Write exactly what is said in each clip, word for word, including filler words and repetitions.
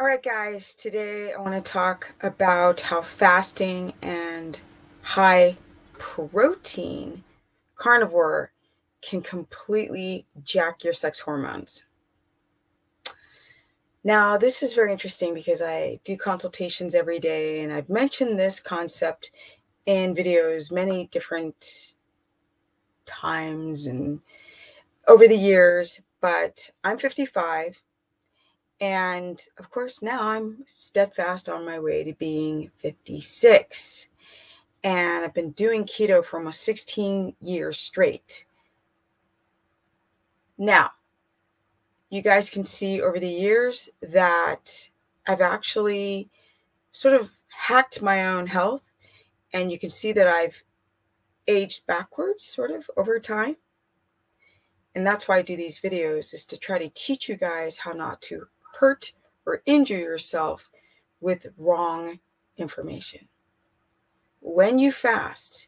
All right, guys, today I want to talk about how fasting and high protein carnivore can completely jack your sex hormones. Now, this is very interesting because I do consultations every day, and I've mentioned this concept in videos many different times and over the years, but I'm fifty-five. And of course, now I'm steadfast on my way to being fifty-six. And I've been doing keto for almost sixteen years straight. Now, you guys can see over the years that I've actually sort of hacked my own health. And you can see that I've aged backwards sort of over time. And that's why I do these videos, is to try to teach you guys how not to hurt or injure yourself with wrong information. When you fast,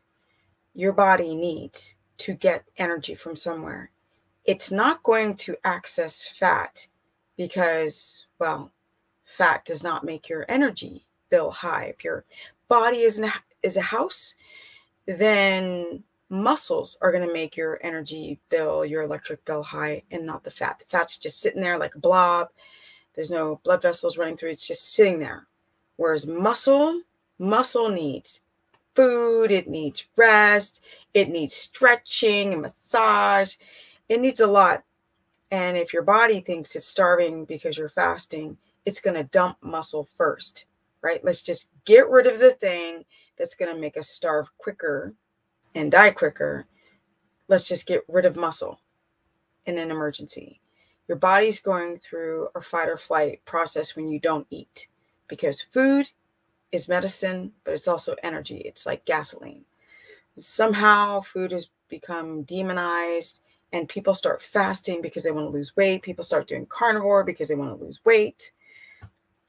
your body needs to get energy from somewhere. It's not going to access fat because, well, fat does not make your energy bill high. If your body is an, is a house, then muscles are going to make your energy bill, your electric bill high, and not the fat. The fat's just sitting there like a blob. There's no blood vessels running through. It's just sitting there. Whereas muscle, muscle needs food. It needs rest. It needs stretching and massage. It needs a lot. And if your body thinks it's starving because you're fasting, it's going to dump muscle first, right? Let's just get rid of the thing that's going to make us starve quicker and die quicker. Let's just get rid of muscle in an emergency. Your body's going through a fight or flight process when you don't eat, because food is medicine, but it's also energy. It's like gasoline. Somehow food has become demonized, and people start fasting because they want to lose weight. People start doing carnivore because they want to lose weight.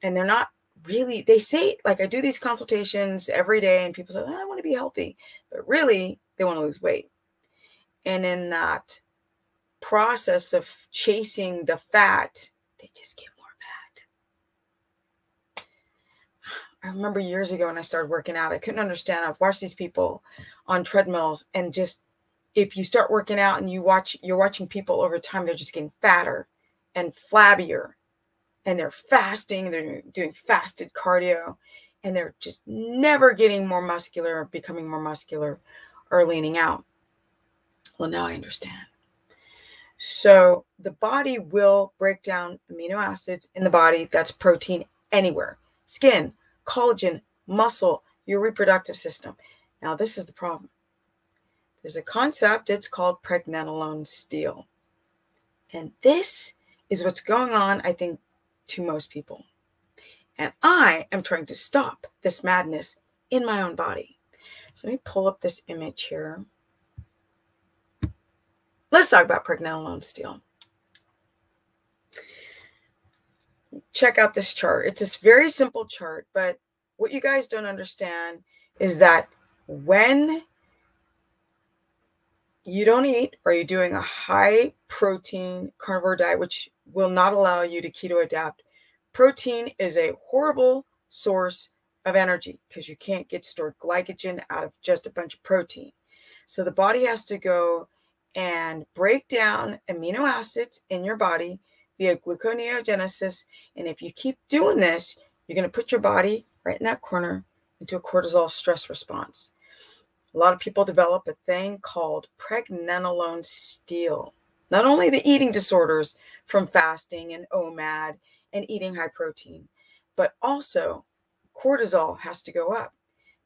And they're not really, they say, like, I do these consultations every day and people say, I want to be healthy, but really they want to lose weight. And in that process of chasing the fat, they just get more fat. I remember years ago when I started working out, I couldn't understand. I've watched these people on treadmills, and just, if you start working out and you watch, you're watching people over time, they're just getting fatter and flabbier, and they're fasting, they're doing fasted cardio, and they're just never getting more muscular or becoming more muscular or leaning out. Well, now I understand. So the body will break down amino acids in the body. That's protein anywhere. Skin, collagen, muscle, your reproductive system. Now, this is the problem. There's a concept. It's called pregnenolone steel. And this is what's going on, I think, to most people. And I am trying to stop this madness in my own body. So let me pull up this image here. Let's talk about pregnenolone steel. Check out this chart. It's this very simple chart, but what you guys don't understand is that when you don't eat, or you're doing a high protein carnivore diet, which will not allow you to keto adapt, protein is a horrible source of energy because you can't get stored glycogen out of just a bunch of protein. So the body has to go and break down amino acids in your body via gluconeogenesis. And if you keep doing this, you're going to put your body right in that corner into a cortisol stress response. A lot of people develop a thing called pregnenolone steel. Not only the eating disorders from fasting and O M A D and eating high protein, but also cortisol has to go up,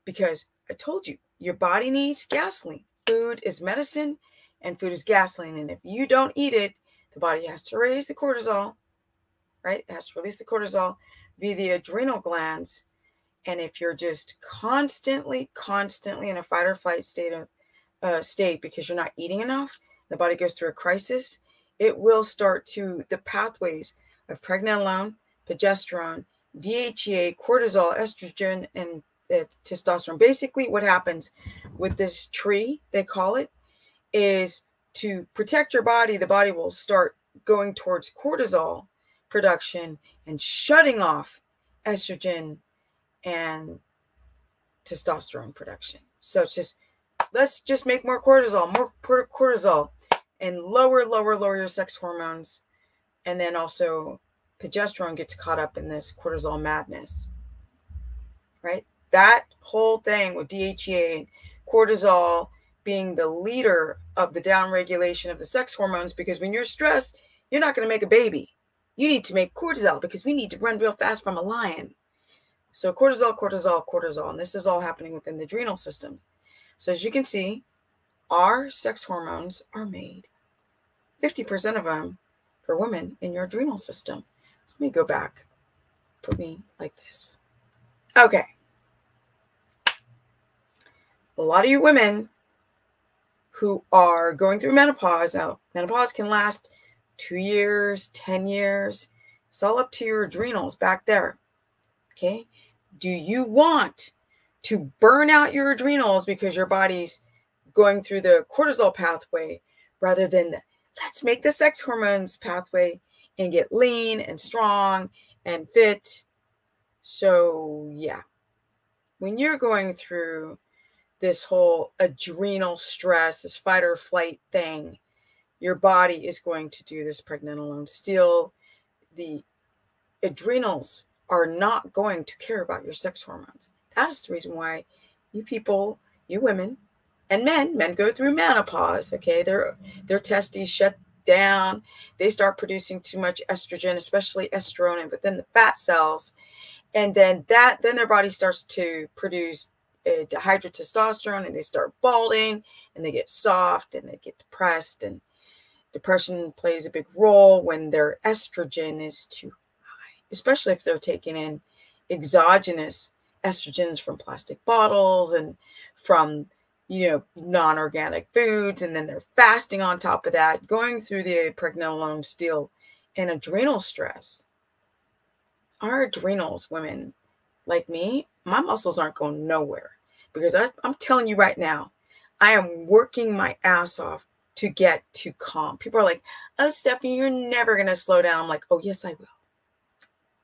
because I told you, your body needs gasoline. Food is medicine, and food is gasoline. And if you don't eat it, the body has to raise the cortisol, right? It has to release the cortisol via the adrenal glands. And if you're just constantly, constantly in a fight or flight state of uh, state because you're not eating enough, the body goes through a crisis. It will start to, the pathways of pregnenolone, progesterone, D H E A, cortisol, estrogen, and uh, testosterone. Basically, what happens with this tree, they call it, is to protect your body, the body will start going towards cortisol, production and shutting off estrogen and testosterone production. So it's just, let's just make more cortisol, more cortisol, and lower, lower, lower your sex hormones. And then also progesterone gets caught up in this cortisol madness, right? That whole thing with D H E A and cortisol being the leader of the downregulation of the sex hormones, because when you're stressed, you're not going to make a baby. You need to make cortisol because we need to run real fast from a lion. So cortisol, cortisol, cortisol. And this is all happening within the adrenal system. So as you can see, our sex hormones are made, fifty percent of them, for women in your adrenal system. So let me go back. Put me like this. Okay. A lot of you women who are going through menopause. Now, menopause can last two years, ten years. It's all up to your adrenals back there. Okay. Do you want to burn out your adrenals because your body's going through the cortisol pathway rather than the, let's make the sex hormones pathway and get lean and strong and fit? So yeah, when you're going through this whole adrenal stress, this fight or flight thing, your body is going to do this pregnenolone still. The adrenals are not going to care about your sex hormones. That is the reason why you people, you women, and men, men go through menopause, okay? Their, their testes shut down. They start producing too much estrogen, especially estrogen within the fat cells. And then that, then their body starts to produce a dehydrated testosterone, and they start balding, and they get soft, and they get depressed. And depression plays a big role when their estrogen is too high, especially if they're taking in exogenous estrogens from plastic bottles and from, you know, non-organic foods, and then they're fasting on top of that, going through the pregnenolone steal and adrenal stress. Our adrenals, women like me, my muscles aren't going nowhere, because I, I'm telling you right now, I am working my ass off to get to calm. People are like, oh, Stephanie, you're never going to slow down. I'm like, oh, yes, I will.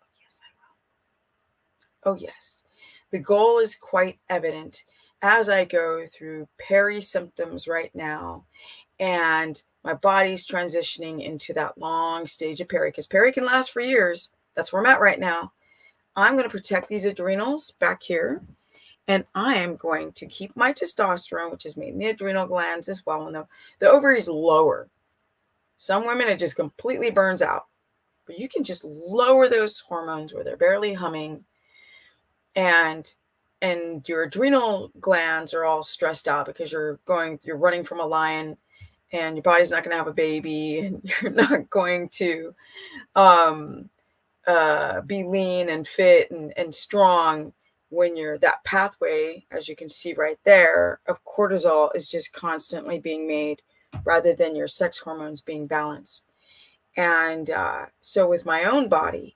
Oh, yes, I will. Oh, yes. The goal is quite evident as I go through peri symptoms right now, and my body's transitioning into that long stage of peri, because peri can last for years. That's where I'm at right now. I'm going to protect these adrenals back here, and I am going to keep my testosterone, which is made in the adrenal glands as well. And the, the ovary is lower. Some women, it just completely burns out, but you can just lower those hormones where they're barely humming, and And your adrenal glands are all stressed out because you're going, you're running from a lion, and your body's not going to have a baby, and you're not going to um, uh, be lean and fit and, and strong when you're that pathway, as you can see right there, of cortisol is just constantly being made rather than your sex hormones being balanced. And uh, so with my own body,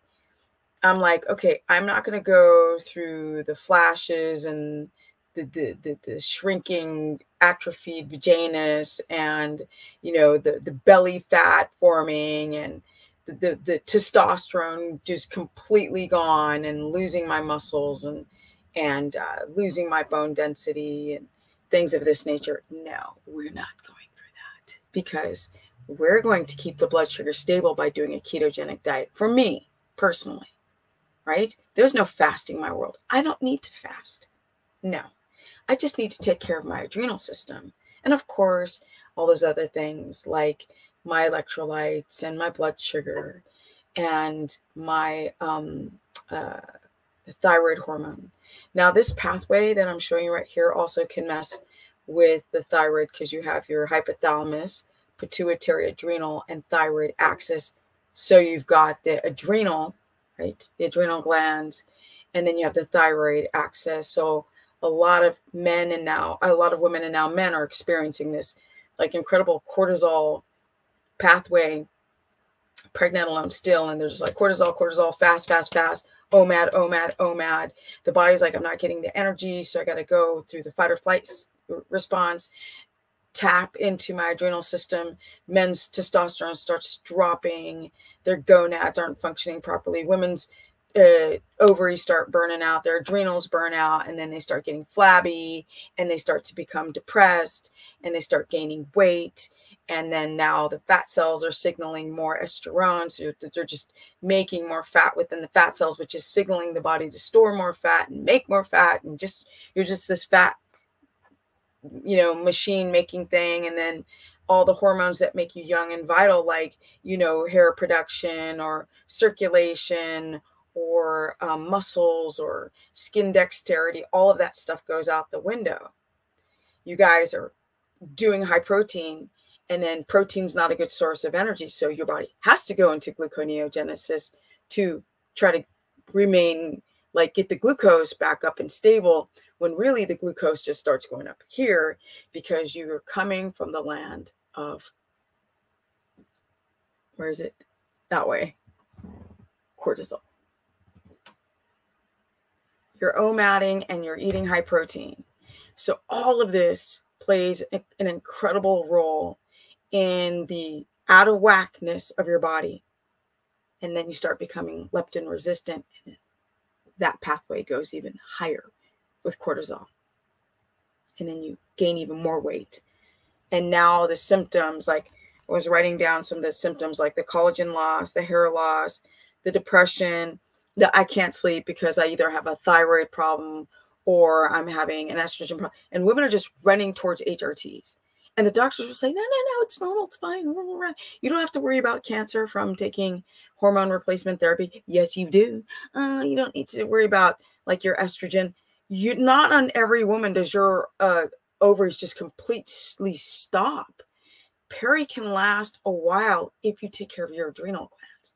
I'm like, okay, I'm not going to go through the flashes and the, the, the, the shrinking atrophied vaginas and, you know, the, the belly fat forming and the, the, the testosterone just completely gone and losing my muscles and, and uh, losing my bone density and things of this nature. No, we're not going through that, because we're going to keep the blood sugar stable by doing a ketogenic diet. For me personally, right? There's no fasting in my world. I don't need to fast. No, I just need to take care of my adrenal system. And of course, all those other things like my electrolytes and my blood sugar and my um, uh, thyroid hormone. Now, this pathway that I'm showing you right here also can mess with the thyroid, because you have your hypothalamus, pituitary, adrenal, and thyroid axis. So you've got the adrenal, right? The adrenal glands, and then you have the thyroid axis. So a lot of men and now a lot of women and now men are experiencing this like incredible cortisol pathway, pregnenolone still. And there's like cortisol, cortisol, fast, fast, fast, O MAD, O MAD, O MAD. The body's like, I'm not getting the energy. So I got to go through the fight or flight response tap into my adrenal system, men's testosterone starts dropping, their gonads aren't functioning properly, women's uh, ovaries start burning out, their adrenals burn out, and then they start getting flabby, and they start to become depressed, and they start gaining weight. And then now the fat cells are signaling more estrone. So they're just making more fat within the fat cells, which is signaling the body to store more fat and make more fat. And just, you're just this fat, you know, machine making thing. And then all the hormones that make you young and vital, like, you know, hair production or circulation or um, muscles or skin dexterity, all of that stuff goes out the window. You guys are doing high protein. And then protein's not a good source of energy. So your body has to go into gluconeogenesis to try to remain, like, get the glucose back up and stable, when really the glucose just starts going up here because you are coming from the land of, where is it? That way, cortisol. You're O M A D ing and you're eating high protein. So all of this plays a, an incredible role in the out of whackness of your body. And then you start becoming leptin resistant. And that pathway goes even higher with cortisol. And then you gain even more weight. And now the symptoms, like I was writing down some of the symptoms, like the collagen loss, the hair loss, the depression, that I can't sleep because I either have a thyroid problem or I'm having an estrogen problem. And women are just running towards H R Ts. And the doctors will say, no, no, no, it's normal, it's fine. You don't have to worry about cancer from taking hormone replacement therapy. Yes, you do. Uh, you don't need to worry about, like, your estrogen. You, not on every woman does your uh, ovaries just completely stop. Peri can last a while if you take care of your adrenal glands.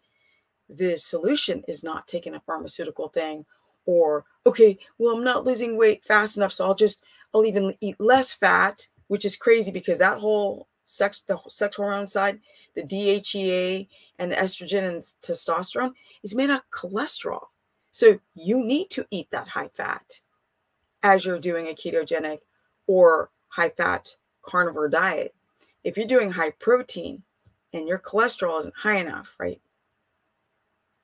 The solution is not taking a pharmaceutical thing, or, okay, well, I'm not losing weight fast enough, so I'll just, I'll even eat less fat, which is crazy because that whole sex, the sex hormone side, the D H E A and the estrogen and testosterone is made of cholesterol. So you need to eat that high fat as you're doing a ketogenic or high fat carnivore diet. If you're doing high protein and your cholesterol isn't high enough, right?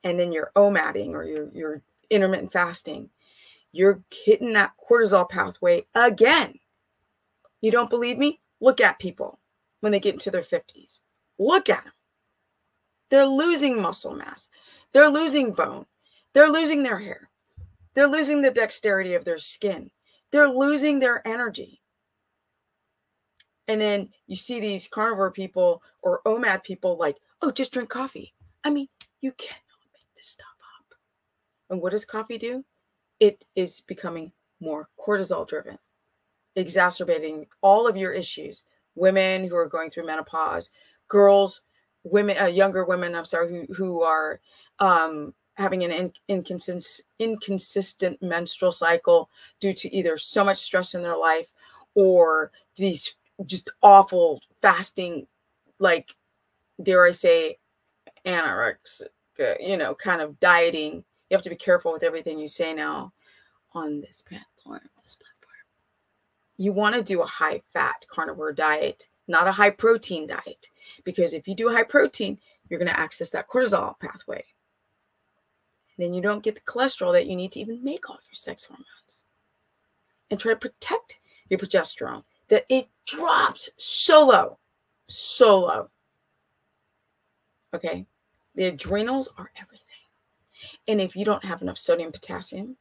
And then you're O M A D ing or you're, you're intermittent fasting, you're hitting that cortisol pathway again. You don't believe me? Look at people when they get into their fifties. Look at them. They're losing muscle mass. They're losing bone. They're losing their hair. They're losing the dexterity of their skin. They're losing their energy. And then you see these carnivore people or O M A D people like, oh, just drink coffee. I mean, you cannot make this stuff up. And what does coffee do? It is becoming more cortisol driven, exacerbating all of your issues. Women who are going through menopause, girls, women, uh, younger women, I'm sorry, who, who are um, having an in, inconsistent, inconsistent menstrual cycle due to either so much stress in their life or these just awful fasting, like, dare I say, anorexic, you know, kind of dieting. You have to be careful with everything you say now on this platform. This platform. You want to do a high fat carnivore diet, not a high protein diet, because if you do a high protein, you're going to access that cortisol pathway. And then you don't get the cholesterol that you need to even make all your sex hormones. And try to protect your progesterone, that it drops so low, so low. Okay. The adrenals are everything. And if you don't have enough sodium, potassium,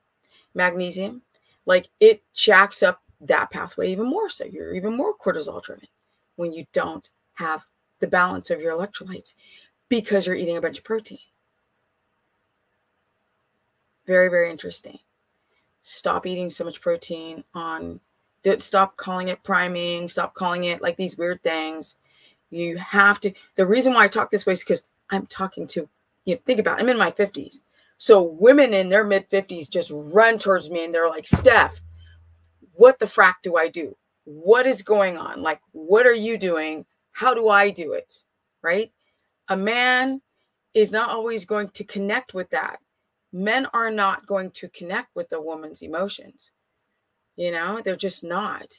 magnesium, like, it jacks up that pathway even more. So you're even more cortisol driven when you don't have the balance of your electrolytes because you're eating a bunch of protein. Very, very interesting. Stop eating so much protein on, stop calling it priming, stop calling it like these weird things. You have to, the reason why I talk this way is because I'm talking to, you know, think about it, I'm in my fifties. So women in their mid fifties just run towards me and they're like, Steph, what the frack do I do? What is going on? Like, what are you doing? How do I do it? Right? A man is not always going to connect with that. Men are not going to connect with a woman's emotions. You know, they're just not.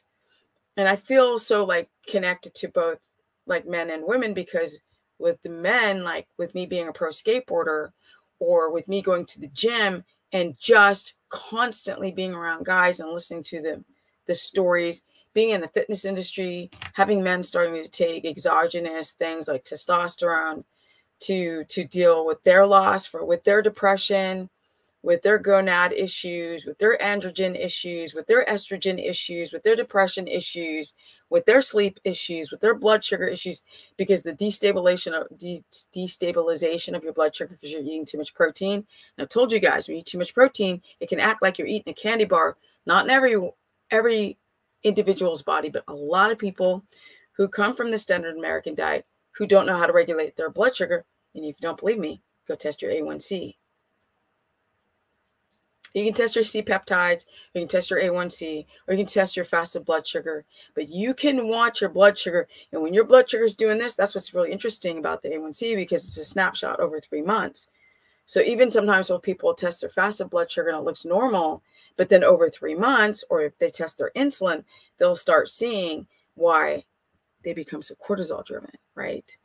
And I feel so like connected to both like men and women, because with the men, like with me being a pro skateboarder or with me going to the gym and just constantly being around guys and listening to the, the stories, being in the fitness industry, having men starting to take exogenous things like testosterone to, to deal with their loss, for with their depression, with their gonad issues, with their androgen issues, with their estrogen issues, with their depression issues, with their sleep issues, with their blood sugar issues, because the destabilization of, de destabilization of your blood sugar because you're eating too much protein. And I've told you guys, when you eat too much protein, it can act like you're eating a candy bar. Not in every, every individual's body, but a lot of people who come from the standard American diet who don't know how to regulate their blood sugar. And if you don't believe me, go test your A one C. You can test your C peptides, you can test your A one C, or you can test your fasted blood sugar. But you can watch your blood sugar. And when your blood sugar is doing this, that's what's really interesting about the A one C, because it's a snapshot over three months. So even sometimes when people test their fasted blood sugar and it looks normal, but then over three months, or if they test their insulin, they'll start seeing why they become so cortisol driven, right?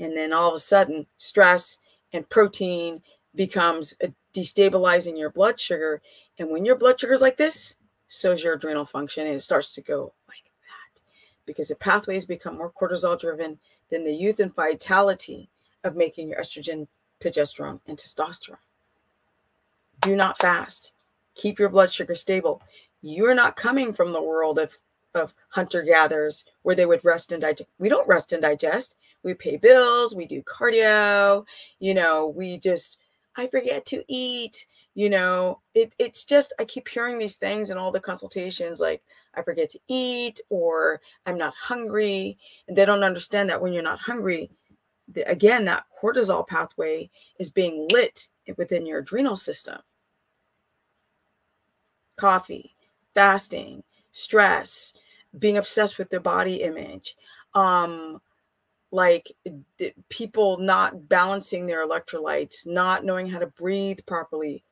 And then all of a sudden, stress and protein becomes a destabilizing your blood sugar. And when your blood sugar is like this, so is your adrenal function. And it starts to go like that, because the pathways become more cortisol driven than the youth and vitality of making your estrogen, progesterone, and testosterone. Do not fast. Keep your blood sugar stable. You're not coming from the world of, of hunter gatherers where they would rest and digest. We don't rest and digest. We pay bills. We do cardio. You know, we just, I forget to eat, you know, it, it's just, I keep hearing these things in all the consultations, like I forget to eat, or I'm not hungry. And they don't understand that when you're not hungry, the, again, that cortisol pathway is being lit within your adrenal system. Coffee, fasting, stress, being obsessed with their body image, um, like people not balancing their electrolytes, not knowing how to breathe properly.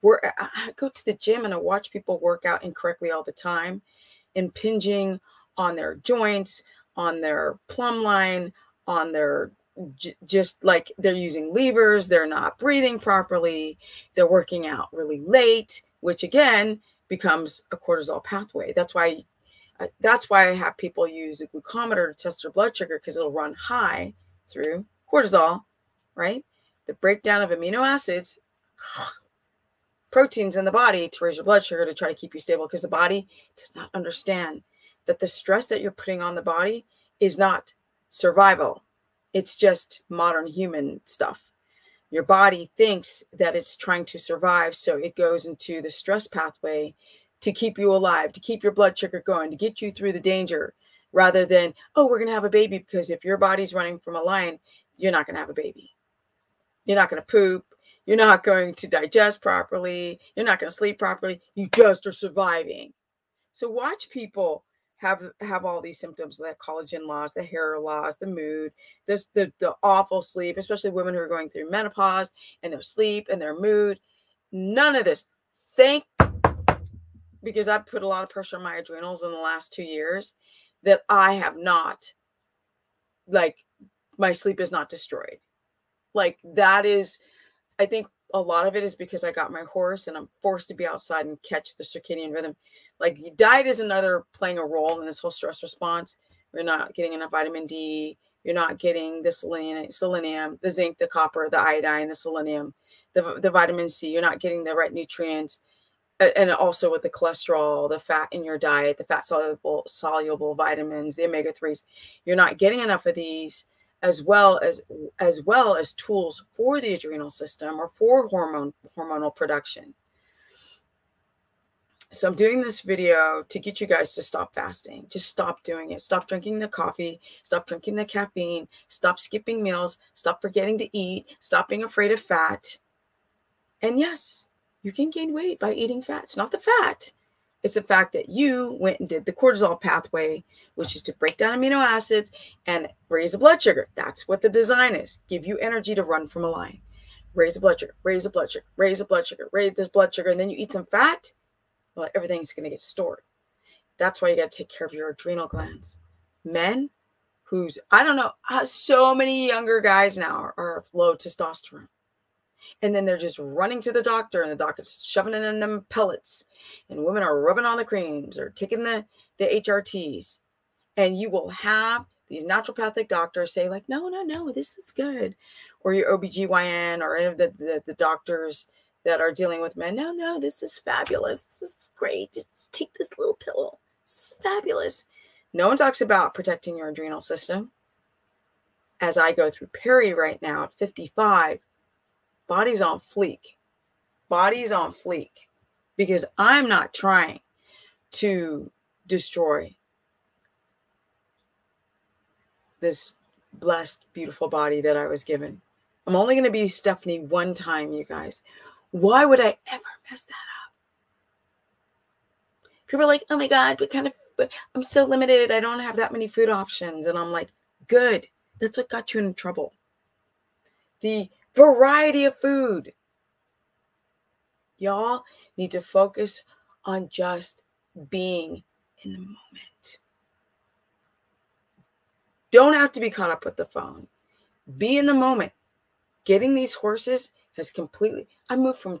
We're, I go to the gym and I watch people work out incorrectly all the time, impinging on their joints, on their plumb line, on their, just like they're using levers, they're not breathing properly, they're working out really late, which again becomes a cortisol pathway. That's why That's why I have people use a glucometer to test their blood sugar, because it'll run high through cortisol, right? The breakdown of amino acids, proteins in the body to raise your blood sugar to try to keep you stable, because the body does not understand that the stress that you're putting on the body is not survival. It's just modern human stuff. Your body thinks that it's trying to survive, so it goes into the stress pathway to keep you alive, to keep your blood sugar going, to get you through the danger, rather than, oh, we're going to have a baby. Because if your body's running from a lion, you're not going to have a baby. You're not going to poop. You're not going to digest properly. You're not going to sleep properly. You just are surviving. So watch people have, have all these symptoms, the collagen loss, the hair loss, the mood, this, the, the awful sleep, especially women who are going through menopause and their sleep and their mood. None of this. Thank Because I've put a lot of pressure on my adrenals in the last two years that I have not, like, my sleep is not destroyed. Like, that is, I think a lot of it is because I got my horse and I'm forced to be outside and catch the circadian rhythm. Like, diet is another playing a role in this whole stress response. You're not getting enough vitamin D. You're not getting the selenium, the zinc, the copper, the iodine, the selenium, the, the vitamin C. You're not getting the right nutrients. And also with the cholesterol, the fat in your diet, the fat soluble soluble vitamins, the omega threes, you're not getting enough of these, as well as as well as tools for the adrenal system or for hormone hormonal production. So I'm doing this video to get you guys to stop fasting. Just stop doing it. Stop drinking the coffee. Stop drinking the caffeine. Stop skipping meals. Stop forgetting to eat. Stop being afraid of fat. And yes, you can gain weight by eating fat. It's not the fat. It's the fact that you went and did the cortisol pathway, which is to break down amino acids and raise the blood sugar. That's what the design is. Give you energy to run from a lion. Raise the blood sugar, raise the blood sugar, raise the blood sugar, raise the blood sugar. And then you eat some fat. Well, everything's going to get stored. That's why you got to take care of your adrenal glands. Men who's, I don't know, so many younger guys now are, are low testosterone. And then they're just running to the doctor, and the doctor's shoving in them pellets, and women are rubbing on the creams or taking the, the H R Ts. And you will have these naturopathic doctors say like, no, no, no, this is good. Or your O B G Y N or any of the, the, the doctors that are dealing with men. No, no, this is fabulous. This is great. Just take this little pill. This is fabulous. No one talks about protecting your adrenal system. As I go through peri right now at fifty-five, body's on fleek. Body's on fleek because I'm not trying to destroy this blessed, beautiful body that I was given. I'm only going to be Stephanie one time, you guys. Why would I ever mess that up? People are like, oh my God, what kind of, but I'm so limited. I don't have that many food options. And I'm like, good. That's what got you in trouble. The variety of food. Y'all need to focus on just being in the moment. Don't have to be caught up with the phone. Be in the moment. Getting these horses has completely, I moved from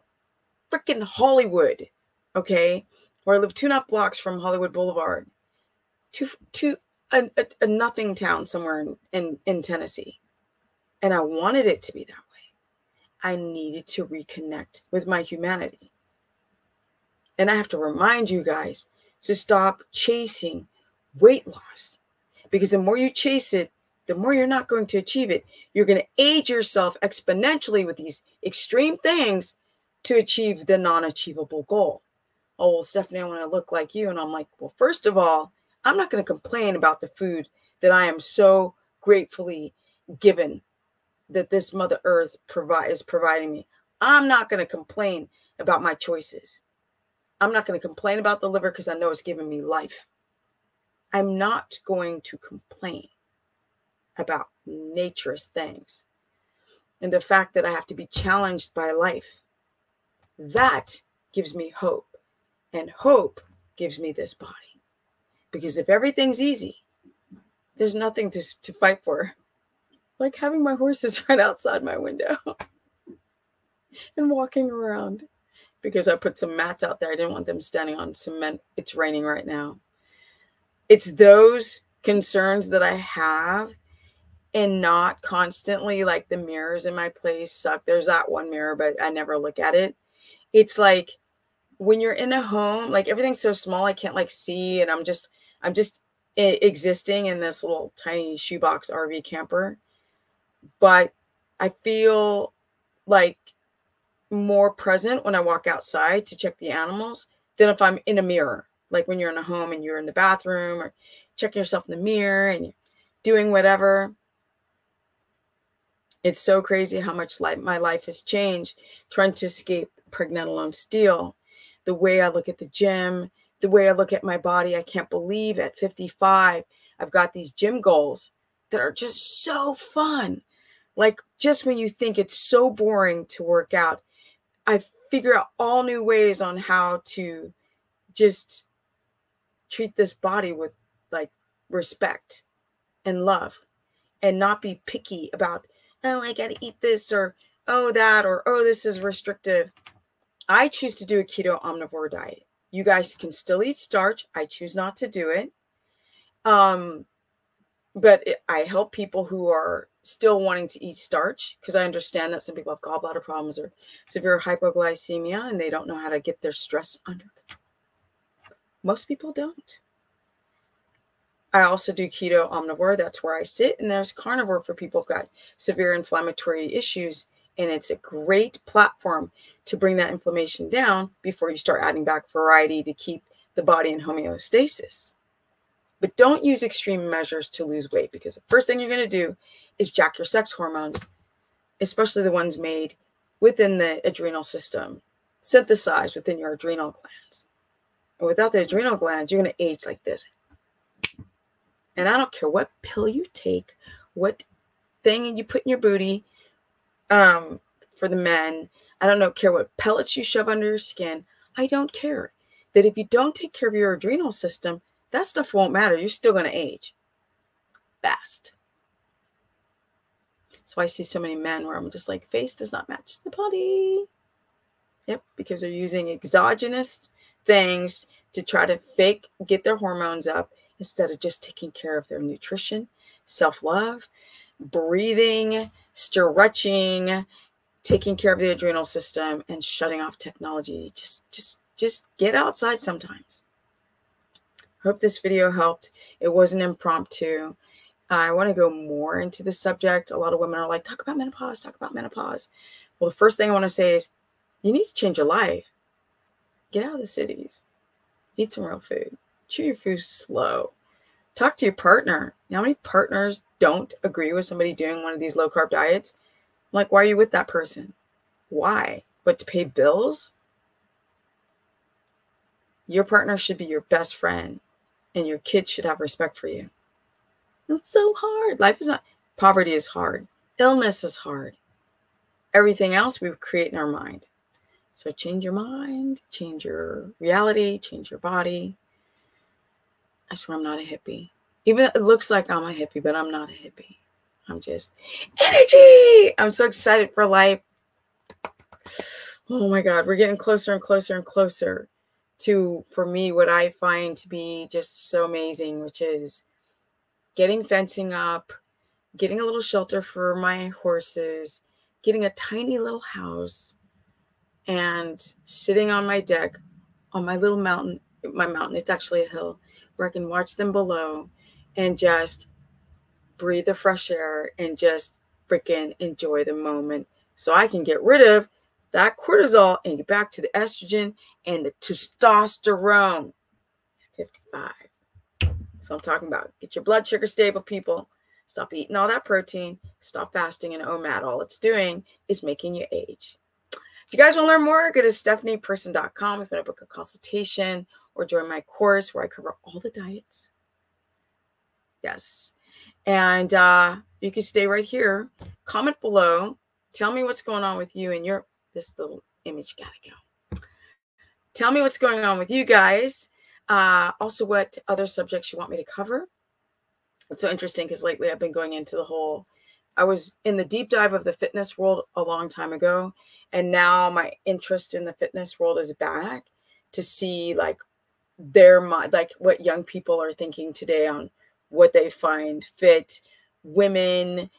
freaking Hollywood, okay, where I live two and a half blocks from Hollywood Boulevard, to, to a, a, a nothing town somewhere in, in, in Tennessee. And I wanted it to be that way. I needed to reconnect with my humanity. And I have to remind you guys to stop chasing weight loss. Because the more you chase it, the more you're not going to achieve it. You're going to age yourself exponentially with these extreme things to achieve the non-achievable goal. Oh, well, Stephanie, I want to look like you. And I'm like, well, first of all, I'm not going to complain about the food that I am so gratefully given that this Mother Earth provide, is providing me. I'm not going to complain about my choices. I'm not going to complain about the liver because I know it's giving me life. I'm not going to complain about nature's things and the fact that I have to be challenged by life. That gives me hope, and hope gives me this body. Because if everything's easy, there's nothing to, to fight for. Like having my horses right outside my window and walking around because I put some mats out there. I didn't want them standing on cement. It's raining right now. It's those concerns that I have, and not constantly like the mirrors in my place suck. There's that one mirror, but I never look at it. It's like when you're in a home, like everything's so small, I can't like see. And I'm just, I'm just existing in this little tiny shoebox R V camper, but I feel like more present when I walk outside to check the animals than if I'm in a mirror. Like when you're in a home and you're in the bathroom or checking yourself in the mirror and you're doing whatever. It's so crazy how much life, my life has changed trying to escape pregnenolone steel. The way I look at the gym, the way I look at my body, I can't believe at fifty-five, I've got these gym goals that are just so fun. Like just when you think it's so boring to work out, I figure out all new ways on how to just treat this body with like respect and love and not be picky about, oh, I got to eat this or, oh, that, or, oh, this is restrictive. I choose to do a keto omnivore diet. You guys can still eat starch. I choose not to do it. Um, but it, I help people who are still wanting to eat starch because I understand that some people have gallbladder problems or severe hypoglycemia and they don't know how to get their stress under control. Most people don't. I also do keto omnivore. That's where I sit. And there's carnivore for people who've got severe inflammatory issues. And it's a great platform to bring that inflammation down before you start adding back variety to keep the body in homeostasis. But don't use extreme measures to lose weight because the first thing you're going to do is jack your sex hormones, especially the ones made within the adrenal system, synthesized within your adrenal glands. And without the adrenal glands, you're going to age like this. And I don't care what pill you take, what thing you put in your booty um, for the men. I don't care what pellets you shove under your skin. I don't care that if you don't take care of your adrenal system, that stuff won't matter. You're still going to age fast. That's why I see so many men where I'm just like, face does not match the body. Yep, because they're using exogenous things to try to fake, get their hormones up instead of just taking care of their nutrition, self-love, breathing, stretching, taking care of the adrenal system, and shutting off technology. Just, just, just get outside sometimes. Hope this video helped. It wasn't impromptu. I want to go more into this subject. A lot of women are like, talk about menopause, talk about menopause. Well, the first thing I want to say is you need to change your life. Get out of the cities. Eat some real food. Chew your food slow. Talk to your partner. You know how many partners don't agree with somebody doing one of these low-carb diets? I'm like, why are you with that person? Why? But to pay bills? Your partner should be your best friend, and your kids should have respect for you. It's so hard. Life is not. Poverty is hard. Illness is hard. Everything else we create in our mind. So change your mind, change your reality, change your body. I swear I'm not a hippie. Even though it looks like I'm a hippie, but I'm not a hippie. I'm just energy. I'm so excited for life. Oh my God. We're getting closer and closer and closer to, for me, what I find to be just so amazing, which is getting fencing up, getting a little shelter for my horses, getting a tiny little house, and sitting on my deck on my little mountain, my mountain, it's actually a hill, where I can watch them below and just breathe the fresh air and just freaking enjoy the moment so I can get rid of that cortisol and get back to the estrogen and the testosterone at fifty-five. So I'm talking about get your blood sugar stable, people. Stop eating all that protein. Stop fasting and O M A D. All it's doing is making you age. If you guys want to learn more, go to stephanie person dot com. If you want to book a consultation or join my course where I cover all the diets. Yes. And uh, you can stay right here. Comment below. Tell me what's going on with you and your, this little image gotta go. Tell me what's going on with you guys. Uh, also, what other subjects you want me to cover. It's so interesting because lately I've been going into the whole, I was in the deep dive of the fitness world a long time ago. And now my interest in the fitness world is back to see like their mind, like what young people are thinking today on what they find fit. Women,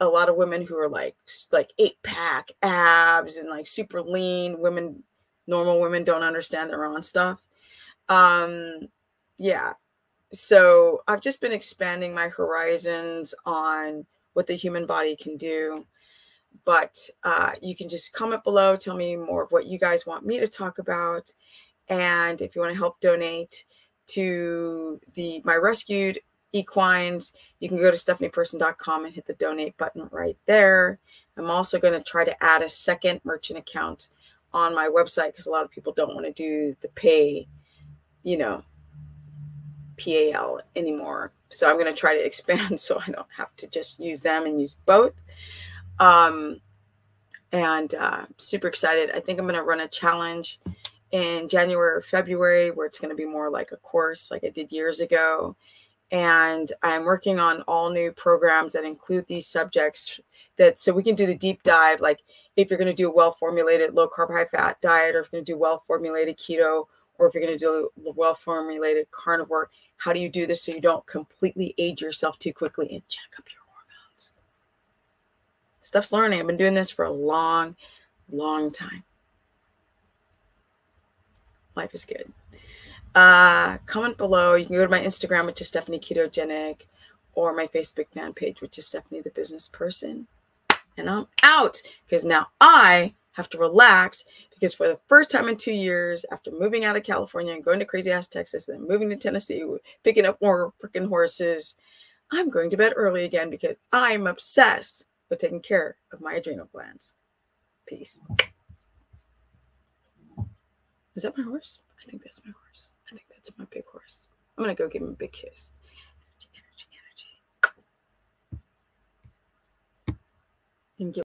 a lot of women who are like, like eight pack abs and like super lean women, normal women don't understand their own stuff. Um, yeah. So I've just been expanding my horizons on what the human body can do, but, uh, you can just comment below, tell me more of what you guys want me to talk about. And if you want to help donate to the, my rescued equines, you can go to stephanie person dot com and hit the donate button right there. I'm also going to try to add a second merchant account on my website, cause a lot of people don't want to do the pay, you know, P A L anymore. So I'm going to try to expand so I don't have to just use them and use both. Um, and uh, super excited. I think I'm going to run a challenge in January or February where it's going to be more like a course like I did years ago. And I'm working on all new programs that include these subjects that so we can do the deep dive. Like if you're going to do a well-formulated low carb, high fat diet, or if you're going to do well-formulated keto, or if you're going to do a well-formulated carnivore, how do you do this so you don't completely age yourself too quickly and jack up your hormones? Stuff's learning. I've been doing this for a long, long time. Life is good. Uh, comment below. You can go to my Instagram, which is Stephanie Ketogenic, or my Facebook fan page, which is Stephanie the Business Person. And I'm out because now I have to relax, because for the first time in two years, after moving out of California and going to crazy ass Texas, and then moving to Tennessee, picking up more freaking horses, I'm going to bed early again because I'm obsessed with taking care of my adrenal glands. Peace. Is that my horse? I think that's my horse. I think that's my big horse. I'm going to go give him a big kiss. Energy, energy, energy. And get